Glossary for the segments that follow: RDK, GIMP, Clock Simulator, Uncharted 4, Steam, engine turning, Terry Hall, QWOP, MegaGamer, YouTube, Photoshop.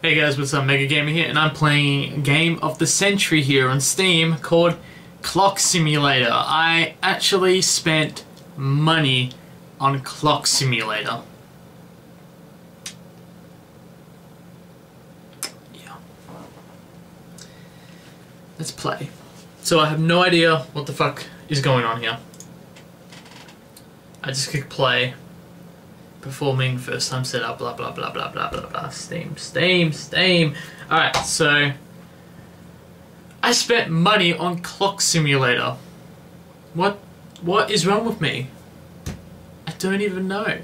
Hey guys, what's up? MegaGamer here, and I'm playing a game of the century here on Steam called Clock Simulator. I actually spent money on Clock Simulator. Yeah. Let's play. So I have no idea what the fuck is going on here. I just click play. Performing, first time setup, blah blah blah blah blah blah blah. Steam. Alright, so I spent money on Clock Simulator. What is wrong with me? I don't even know.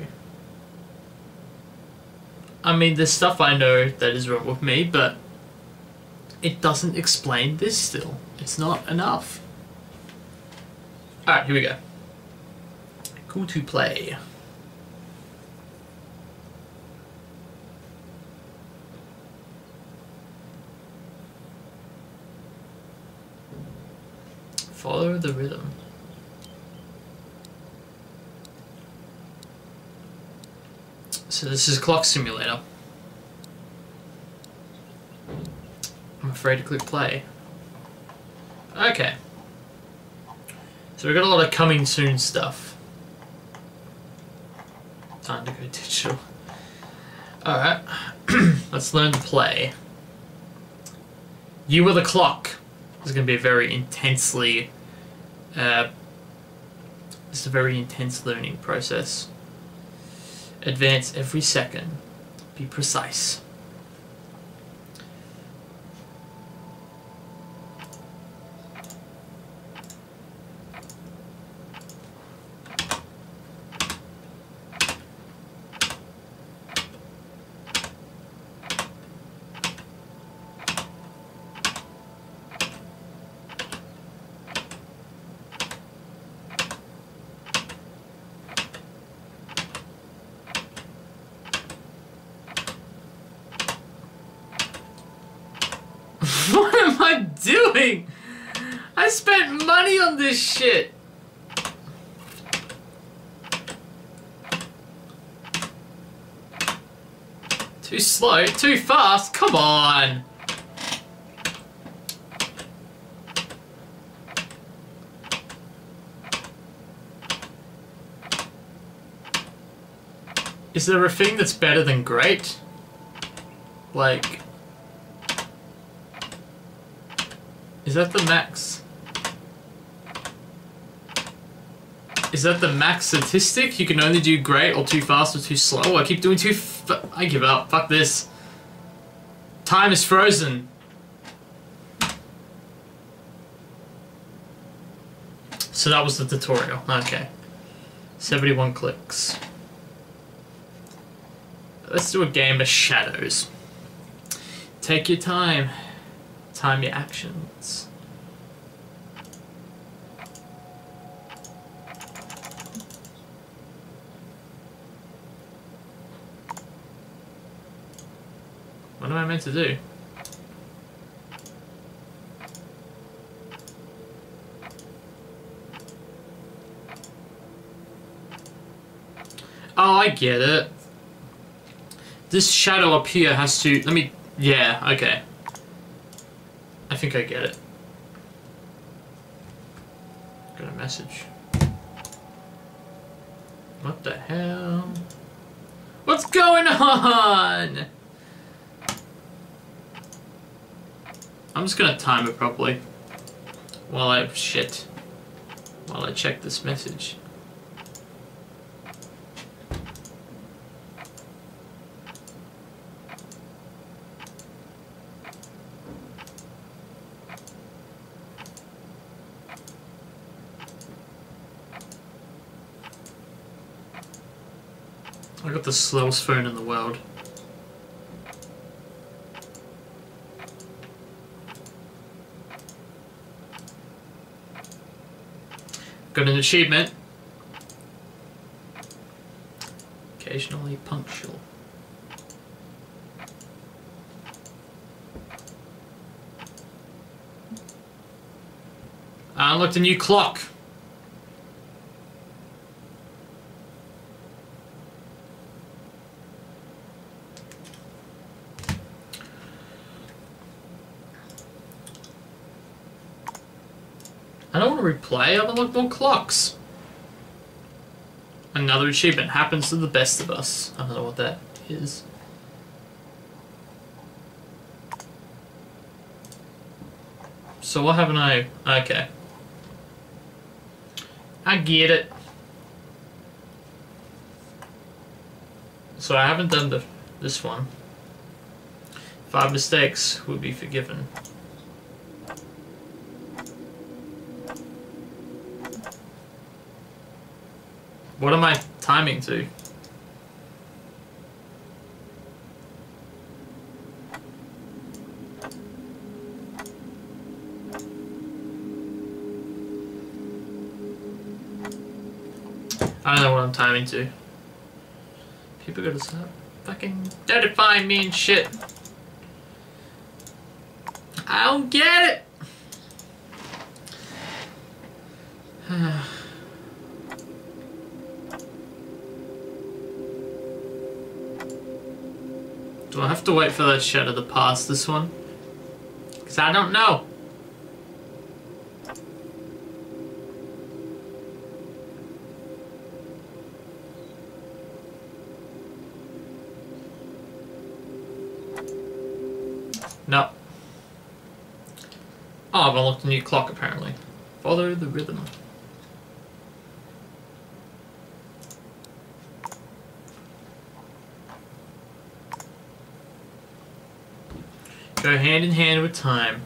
I mean, there's stuff I know that is wrong with me, but it doesn't explain this still. It's not enough. Alright, here we go. Cool to play. Follow the rhythm. So this is Clock Simulator. I'm afraid to click play. Okay. So we've got a lot of coming soon stuff. Time to go digital. Alright. Let's learn to play. You Were the Clock. This is going to be a very intensely it's a very intense learning process. Advance every second. Be precise. What am I doing? I spent money on this shit. Too slow, too fast, come on. Is there a thing that's better than great? Like, is that the max? Is that the max statistic? You can only do great or too fast or too slow. Oh, I keep doing too I give up. Fuck this. Time is frozen. So that was the tutorial. Okay. 71 clicks. Let's do a game of shadows. Take your time. Time your actions. What am I meant to do? Oh, I get it. This shadow up here has to, let me, yeah, okay. I think I get it. Got a message. What the hell? What's going on? I'm just gonna time it properly. While I shit. While I check this message. I got the slowest phone in the world. Got an achievement. Occasionally punctual. I unlocked a new clock. replay, I've unlocked more clocks. Another achievement happens to the best of us. I don't know what that is. So what haven't I... Okay. I get it. So I haven't done this one. 5 mistakes would be forgiven. What am I timing to? I don't know what I'm timing to. People gotta start fucking notifying me and shit. I don't get it! Do I have to wait for that shadow to pass this one? Because I don't know. No. Oh, I've unlocked a new clock apparently. Follow the rhythm. Go hand in hand with time.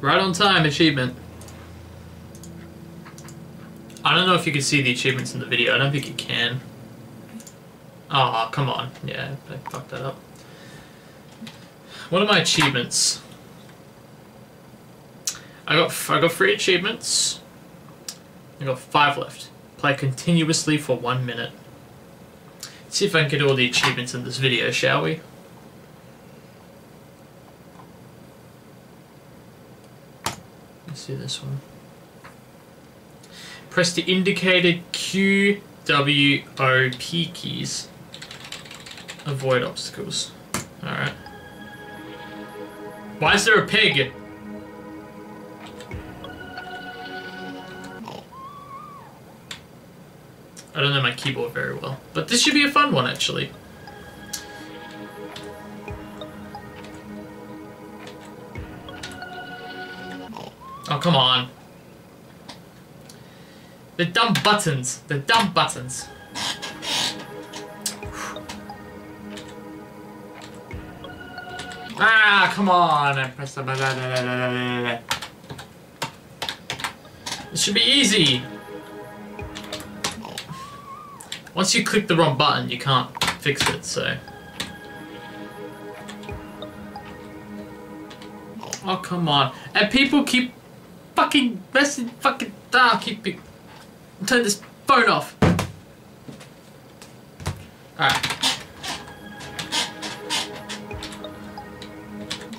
Right on time achievement. I don't know if you can see the achievements in the video. I don't think you can. Oh, come on. Yeah, I fucked that up. What are my achievements? I got 3 achievements. I got 5 left. Play continuously for 1 minute. Let's see if I can get all the achievements in this video, shall we? Do this one. Press the indicated QWOP keys. Avoid obstacles. Alright. Why is there a pig? I don't know my keyboard very well. But this should be a fun one actually. Oh, come on. The dumb buttons. The dumb buttons. Ah, come on. I pressed the button. This should be easy. Once you click the wrong button, you can't fix it, so. Oh, come on. And people keep fucking messing, fucking keep it. Turn this phone off. Alright.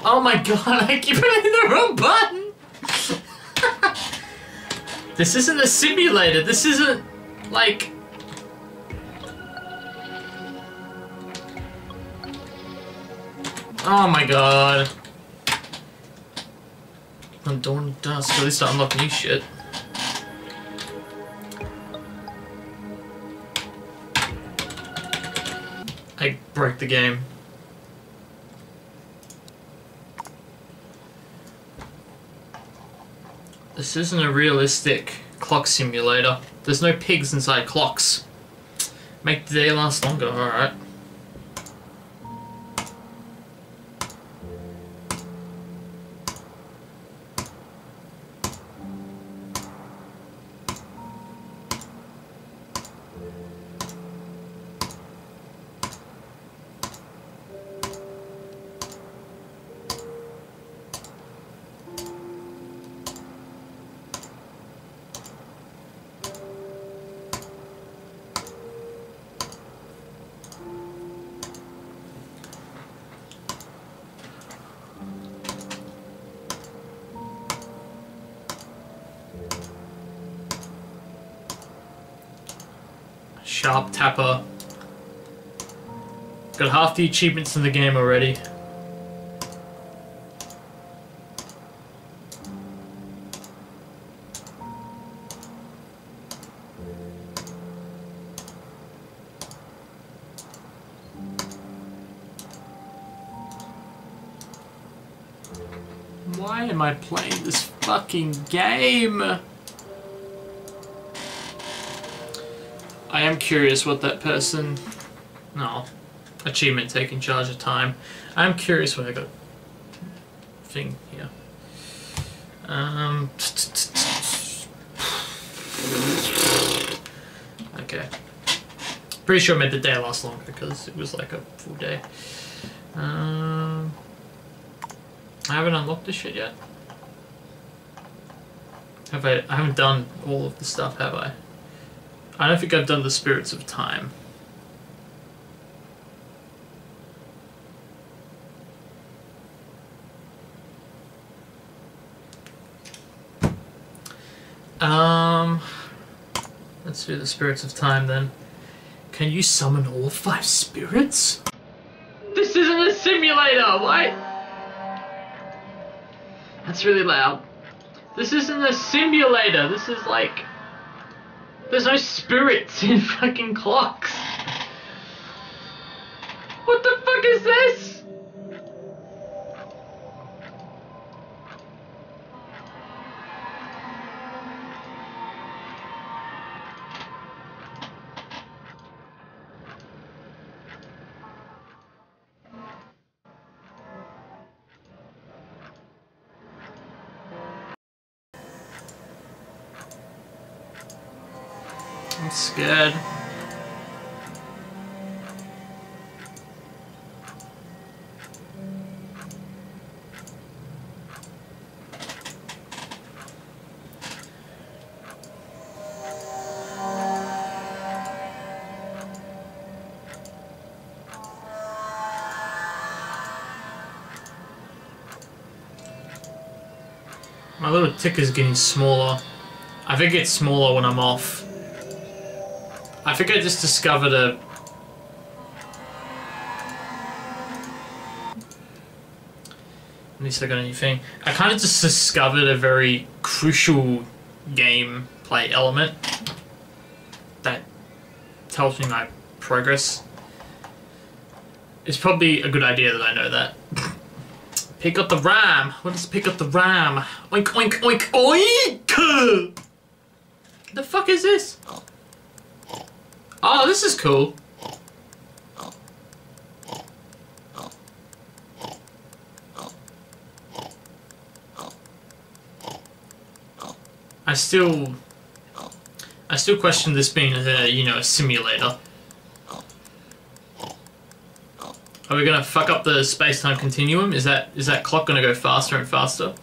Oh my god, I keep hitting the wrong button! This isn't a simulator, this isn't like. Oh my god. I'm doing dust, at least I unlock new shit. I broke the game. This isn't a realistic clock simulator. There's no pigs inside clocks. Make the day last longer, alright. Sharp Tapper. Got half the achievements in the game already. Why am I playing this fucking game? I am curious what that person... No. Achievement taking charge of time. I'm curious what I got... thing here. Okay. Pretty sure I made the day last longer because it was like a full day. I haven't unlocked this shit yet. Have I? I haven't done all of the stuff, have I? I don't think I've done the Spirits of Time. Let's do the Spirits of Time then. Can you summon all 5 spirits? This isn't a simulator, what? That's really loud. This isn't a simulator. This is like... There's no spirits in fucking clocks. What the fuck is this? Scared. My little ticker's getting smaller. I think it's smaller when I'm off. I think I just discovered a... At least I got a new thing. I kind of just discovered a very crucial gameplay element that tells me my progress. It's probably a good idea that I know that. Pick up the ram! What is pick up the ram? Oink oink oink oink! The fuck is this? Oh, this is cool. I still question this being a, you know, a simulator. Are we gonna fuck up the space-time continuum? Is that clock gonna go faster and faster?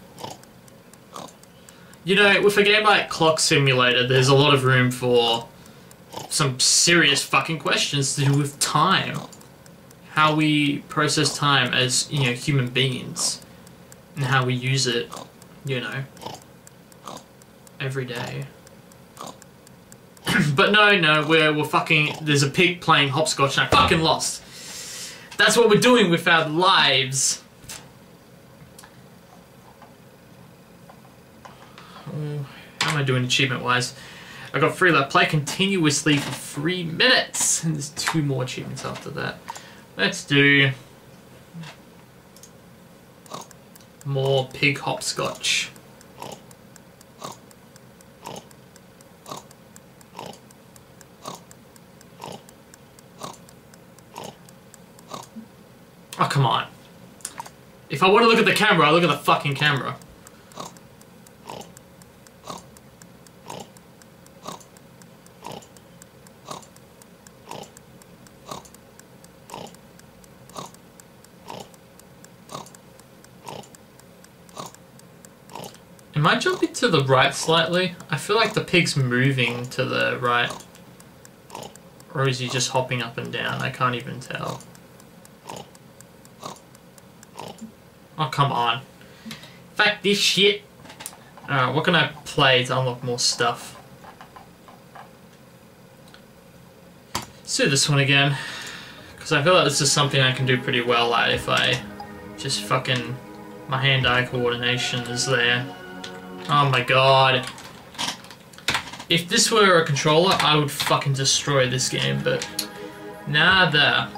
You know, with a game like Clock Simulator, there's a lot of room for some serious fucking questions to do with time. How we process time as, you know, human beings. And how we use it, you know, every day. But no, we're fucking... There's a pig playing hopscotch and I fucking lost. That's what we're doing with our lives. Oh, how am I doing achievement-wise? I got 3 left. Play continuously for 3 minutes. And there's 2 more achievements after that. Let's do... more pig hopscotch. Oh, come on. If I want to look at the camera, I look at the fucking camera. Am I jumping to the right slightly? I feel like the pig's moving to the right. Or is he just hopping up and down? I can't even tell. Oh, come on. Fuck this shit. Alright, what can I play to unlock more stuff? Let's do this one again, because I feel like this is something I can do pretty well at if I just fucking... my hand-eye coordination is there. Oh my god. If this were a controller, I would fucking destroy this game, but... nada.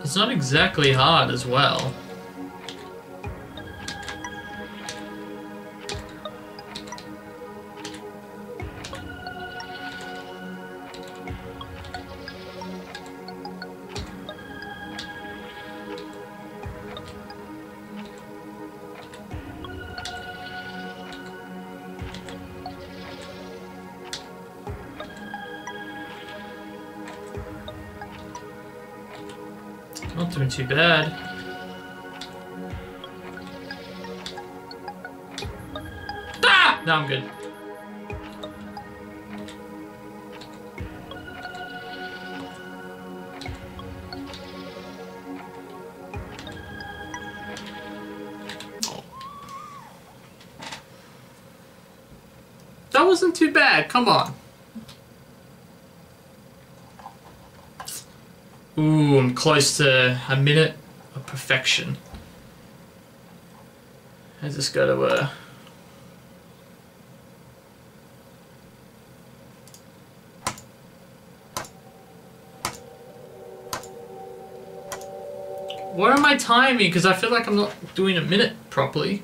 It's not exactly hard as well. Not doing too bad. Ah! No, I'm good. That wasn't too bad, come on. Ooh, I'm close to a minute of perfection. I just gotta, What am I timing? Because I feel like I'm not doing a minute properly.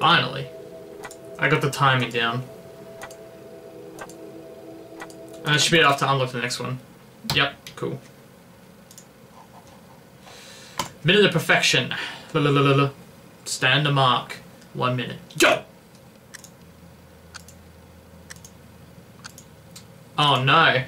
Finally, I got the timing down. I should be able to unlock the next one. Yep, cool. Minute of perfection. Stand a mark. 1 minute. Go! Oh no.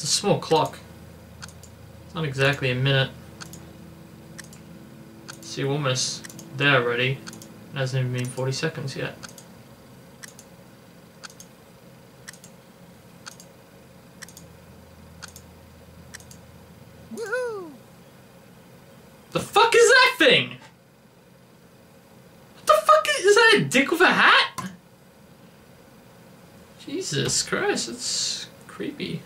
It's a small clock. It's not exactly a minute. See, we're almost there already. It hasn't even been 40 seconds yet. Woohoo! The fuck is that thing? What the fuck is that a dick with a hat? Jesus Christ, it's creepy.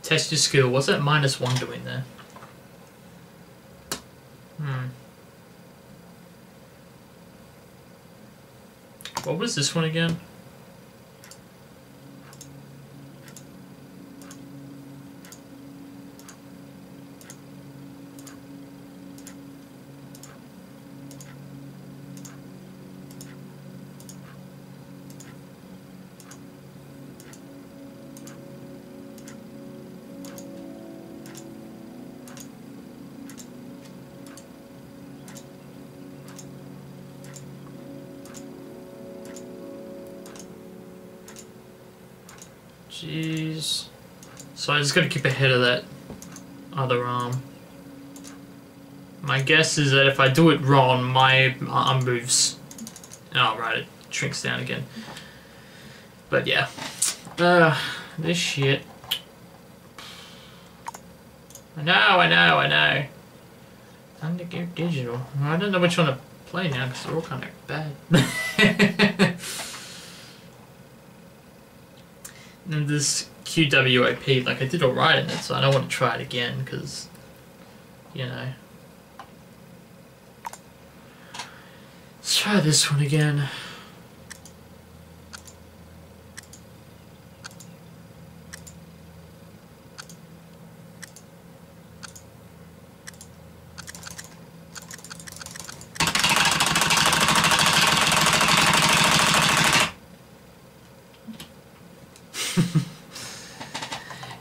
Test your skill. What's that -1 doing there? What was this one again? Jeez. So I just gotta keep ahead of that other arm. My guess is that if I do it wrong, my arm moves. Oh, right, it shrinks down again. But yeah. This shit. I know. Time to go digital. I don't know which one to play now because they're all kind of bad. And this QWOP, like I did alright in it, so I don't want to try it again, because, you know. Let's try this one again.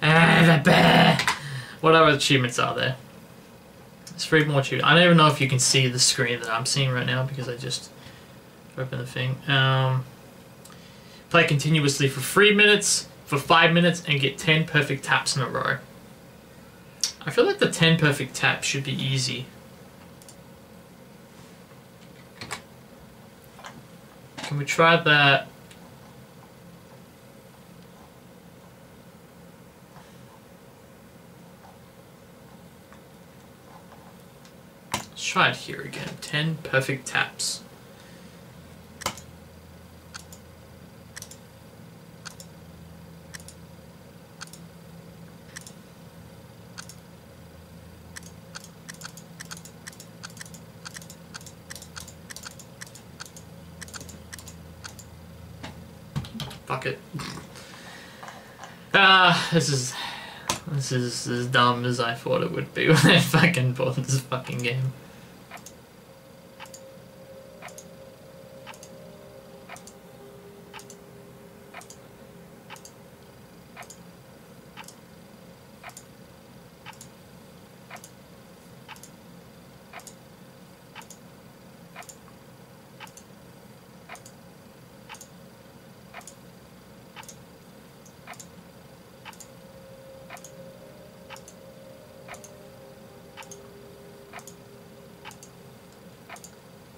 the bear. What other achievements are there? There's 3 more achievements. I don't even know if you can see the screen that I'm seeing right now because I just opened the thing. Play continuously for 5 minutes, and get 10 perfect taps in a row. I feel like the 10 perfect taps should be easy. Can we try that? Let's try it here again. 10 perfect taps. Fuck it. This is as dumb as I thought it would be when I fucking bought this fucking game.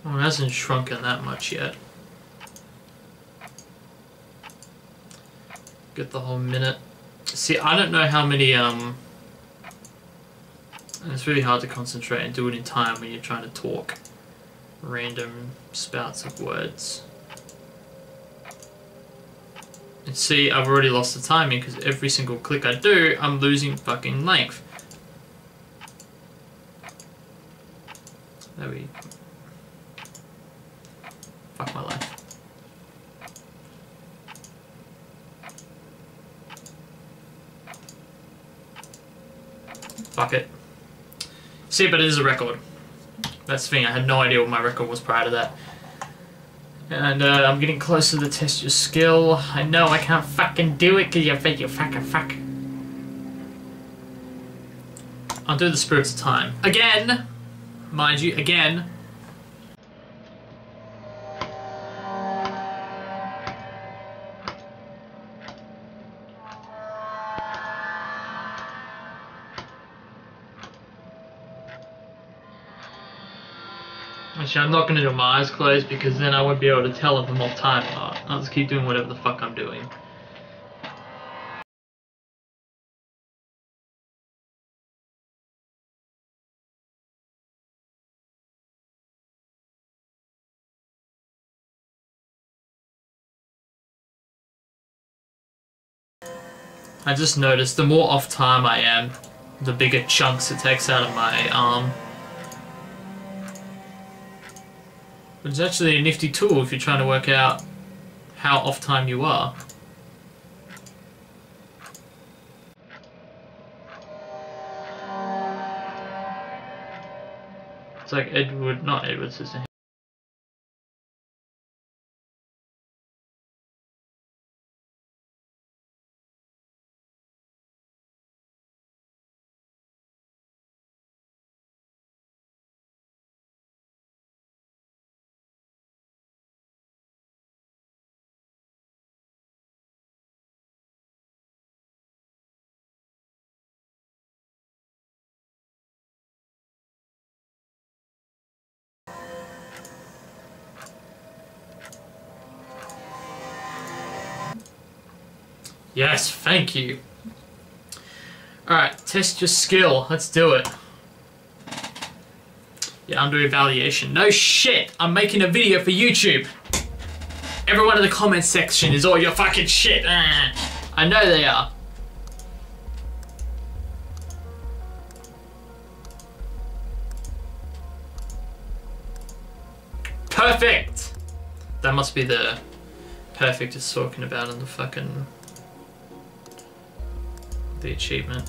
Well, it hasn't shrunken that much yet. Get the whole minute. See, I don't know how many, and it's really hard to concentrate and do it in time when you're trying to talk random spouts of words. And see, I've already lost the timing because every single click I do, I'm losing fucking length. There we go. Fuck my life. Fuck it. See, but it is a record. That's the thing, I had no idea what my record was prior to that. And I'm getting closer to test your skill. I know I can't fucking do it because you fucking fuck. I'll do the Spirits of Time. Again! Mind you, again. Actually, I'm not going to do my eyes closed because then I won't be able to tell if I'm off time or not. I'll just keep doing whatever the fuck I'm doing. I just noticed the more off time I am, the bigger chunks it takes out of my arm. But it's actually a nifty tool if you're trying to work out how off time you are. It's like Edward, not Edward's sister. Yes, thank you. Alright, test your skill. Let's do it. You're under evaluation. No shit! I'm making a video for YouTube! Everyone in the comments section is all your fucking shit! I know they are. Perfect! That must be the perfect it's talking about in the fucking... the achievement.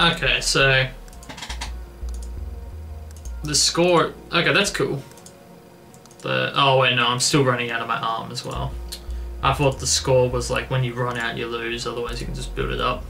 Okay, so the score. Okay, that's cool. The oh wait, no, I'm still running out of my arm as well. I thought the score was like when you run out, you lose. Otherwise, you can just build it up.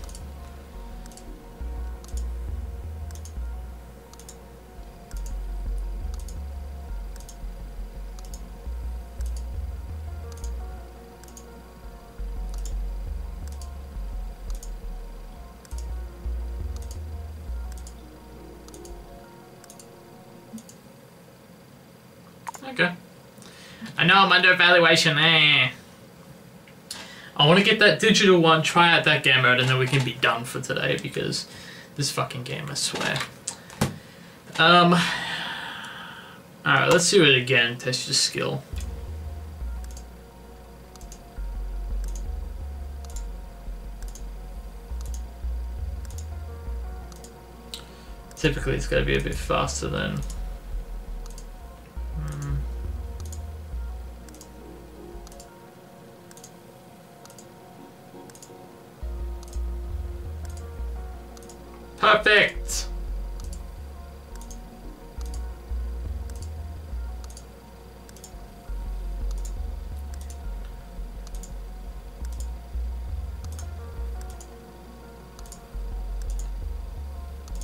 Okay. I know I'm under evaluation. I want to get that digital one, try out that game mode, and then we can be done for today because this fucking game, I swear. Alright, let's do it again. Test your skill. Typically, it's got to be a bit faster than. Perfect.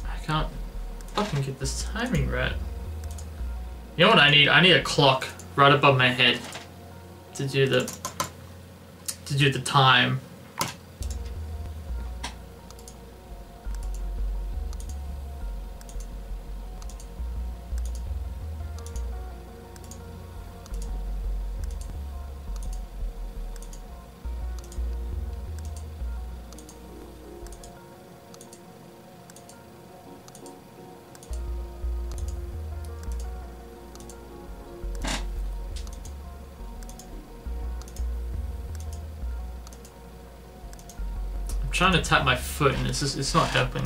I can't fucking get this timing right. You know what I need? I need a clock right above my head to do the time. I'm trying to tap my foot and it's just, it's not helping.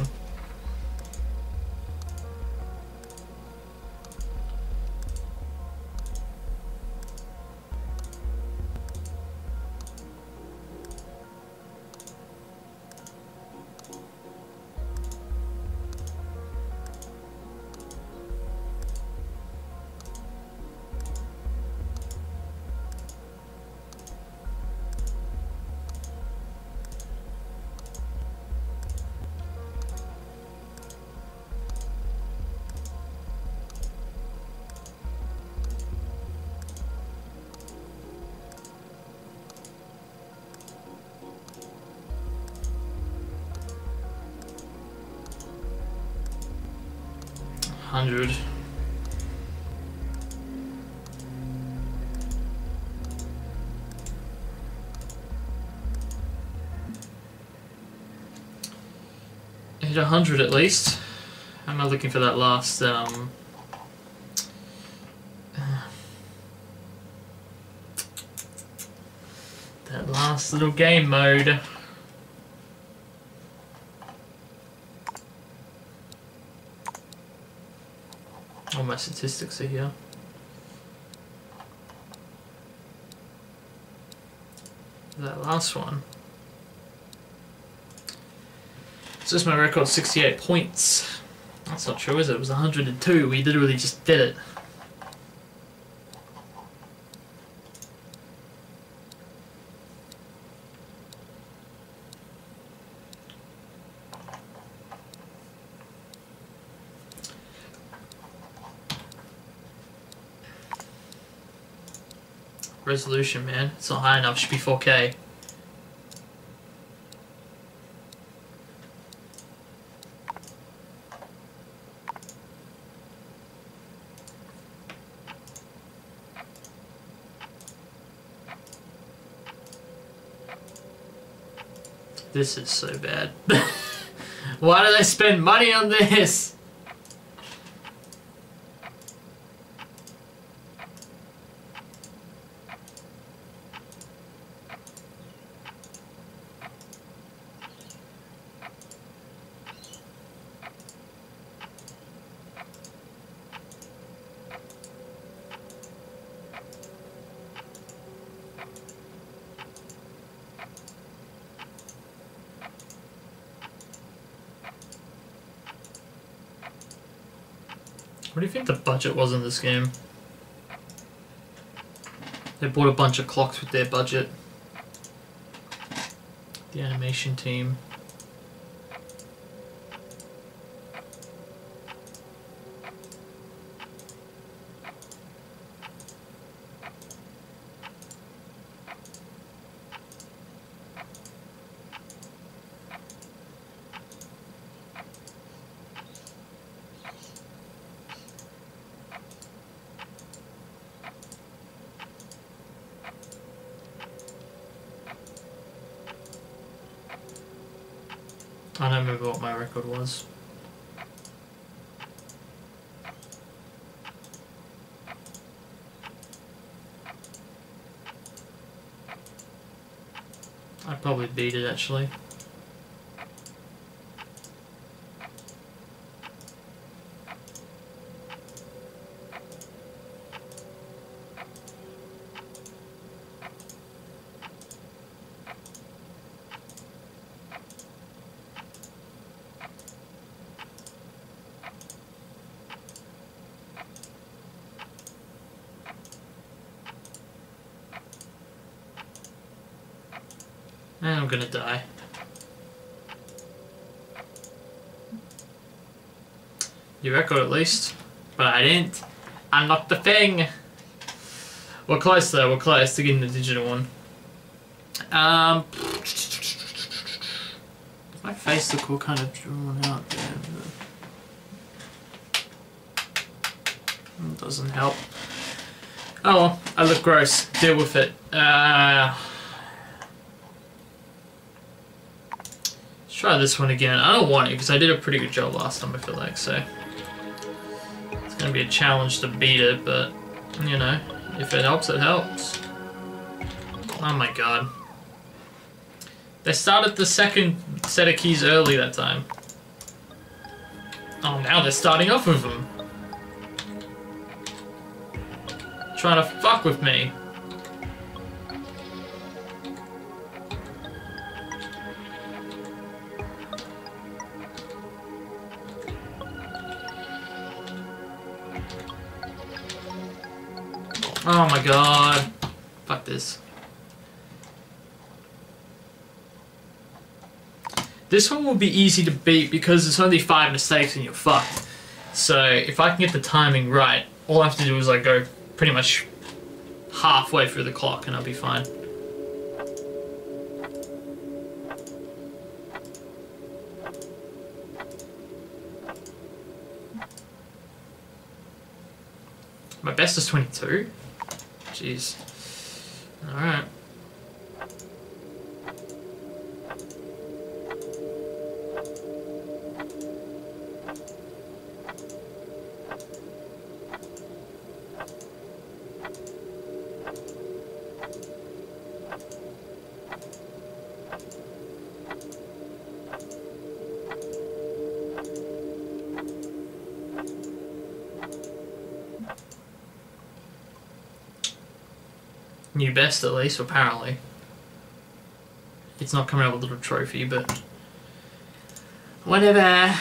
Hit 100 at least. I'm not looking for that last that last little game mode. All my statistics are here. That last one. So it's my record, 68 points. That's not true, is it? It was 102. We literally just did it. Resolution, man. It's not high enough. It should be 4K. This is so bad. Why did I spend money on this? What do you think the budget was in this game? They bought a bunch of clocks with their budget. The animation team. I don't remember what my record was. I probably beat it actually. And I'm gonna die. You record at least. But I didn't unlock the thing. We're close though, we're close to getting the digital one. My face look all kind of drawn out there. It doesn't help. Oh well, I look gross. Deal with it. Try this one again. I don't want it because I did a pretty good job last time, I feel like, so it's gonna be a challenge to beat it, but you know, if it helps, it helps. Oh my god. They started the second set of keys early that time. Oh, now they're starting off with them. Trying to fuck with me. Oh my god. Fuck this. This one will be easy to beat because there's only 5 mistakes and you're fucked. So if I can get the timing right, all I have to do is like go pretty much halfway through the clock and I'll be fine. My best is 22? Jeez. Alright. New best at least, apparently. It's not coming up with a little trophy, but whatever.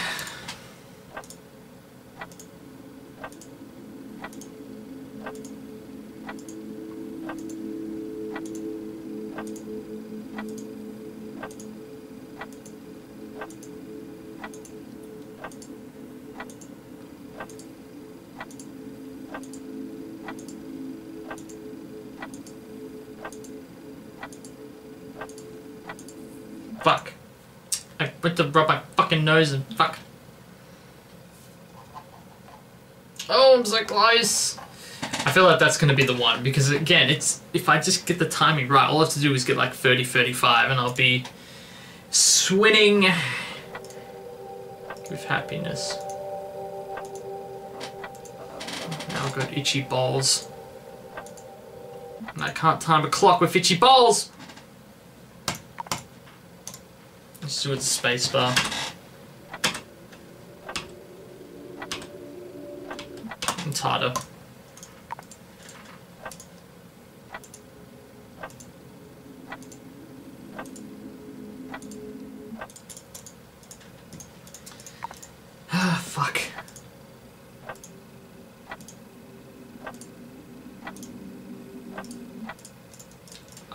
Fuck. I went to rub my fucking nose and fuck. Oh, I'm so close. I feel like that's going to be the one because again, it's if I just get the timing right, all I have to do is get like 30, 35 and I'll be swinging with happiness. Now I've got itchy balls. And I can't time a clock with itchy balls. Let's do it space bar. It's harder. Ah, fuck.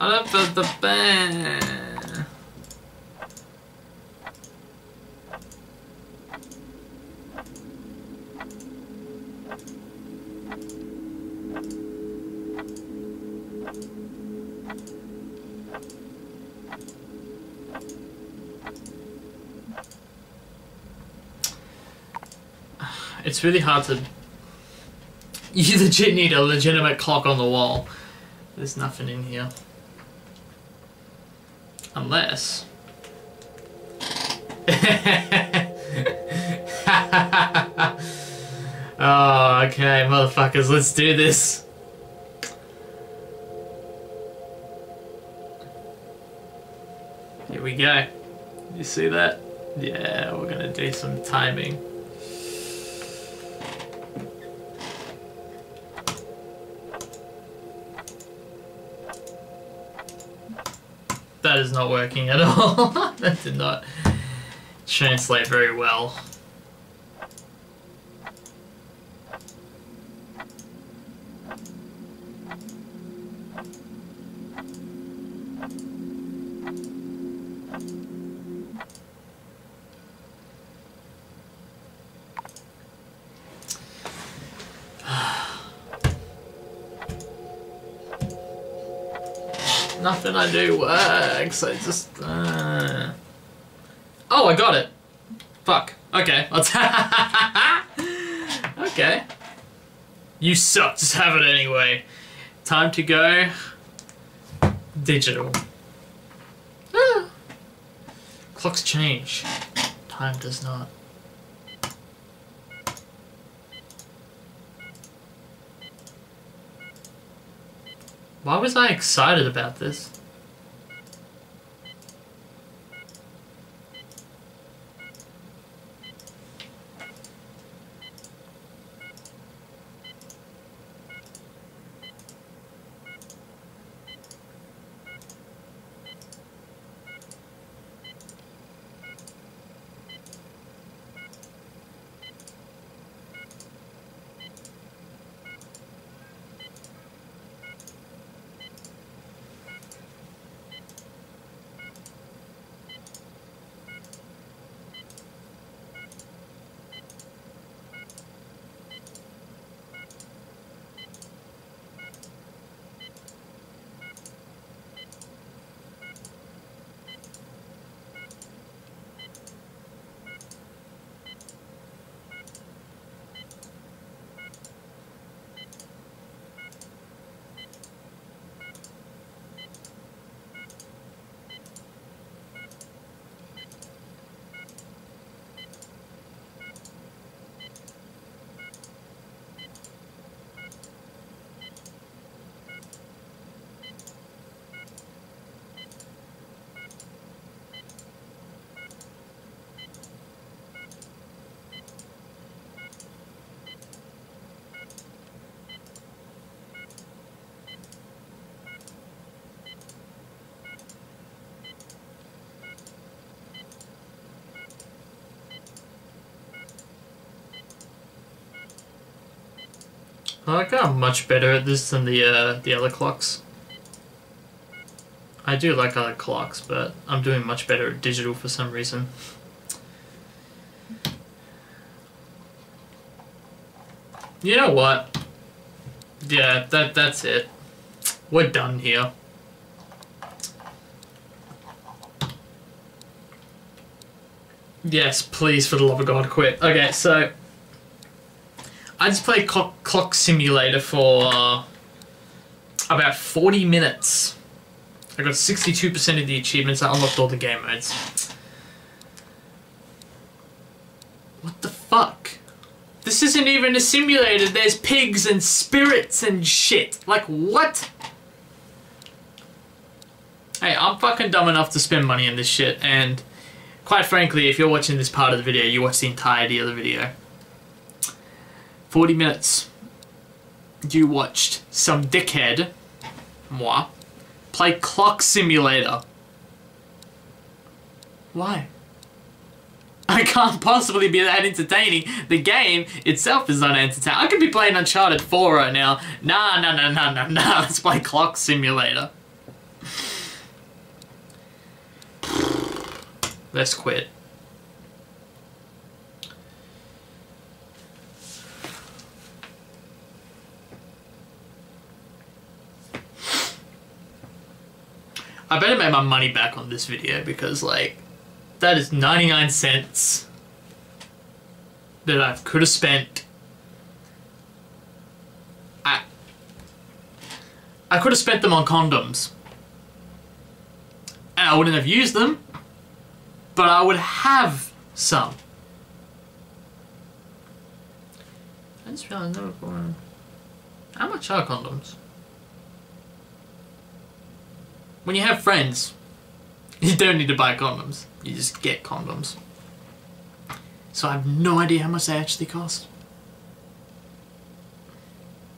I love the bear. It's really hard to. You legit need a legitimate clock on the wall. There's nothing in here. Unless. Oh, okay, motherfuckers, let's do this. Here we go. You see that? Yeah, we're gonna do some timing. That is not working at all. That did not translate very well. Nothing I do works, I just... Oh, I got it! Fuck. Okay, let's... Okay. You suck, just have it anyway. Time to go... digital. Ah. Clocks change. Time does not. Why was I excited about this? I got much better at this than the other clocks. I do like other clocks, but I'm doing much better at digital for some reason. You know what? Yeah, that's it. We're done here. Yes, please, for the love of God, quit. Okay, so... I just played Clock Simulator for about 40 minutes. I got 62% of the achievements. I unlocked all the game modes. What the fuck? This isn't even a simulator. There's pigs and spirits and shit. Like, what? Hey, I'm fucking dumb enough to spend money on this shit. And quite frankly, if you're watching this part of the video, you watch the entirety of the video. 40 minutes, you watched some dickhead, moi, play Clock Simulator. Why? I can't possibly be that entertaining. The game itself is not entertaining. I could be playing Uncharted 4 right now. Nah, let's play Clock Simulator. Let's quit. I better make my money back on this video because, like, that is 99 cents that I could have spent. I could have spent them on condoms. And I wouldn't have used them, but I would have some. I just realized another one. How much are condoms? When you have friends, you don't need to buy condoms. You just get condoms. So I have no idea how much they actually cost.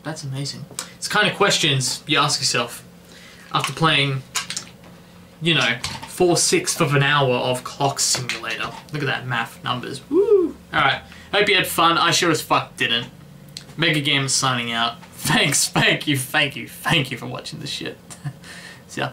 That's amazing. It's the kind of questions you ask yourself after playing, you know, 4/6 of an hour of Clock Simulator. Look at that math numbers. Woo! Alright, hope you had fun. I sure as fuck didn't. MegaGamer signing out. Thanks, thank you for watching this shit. See ya.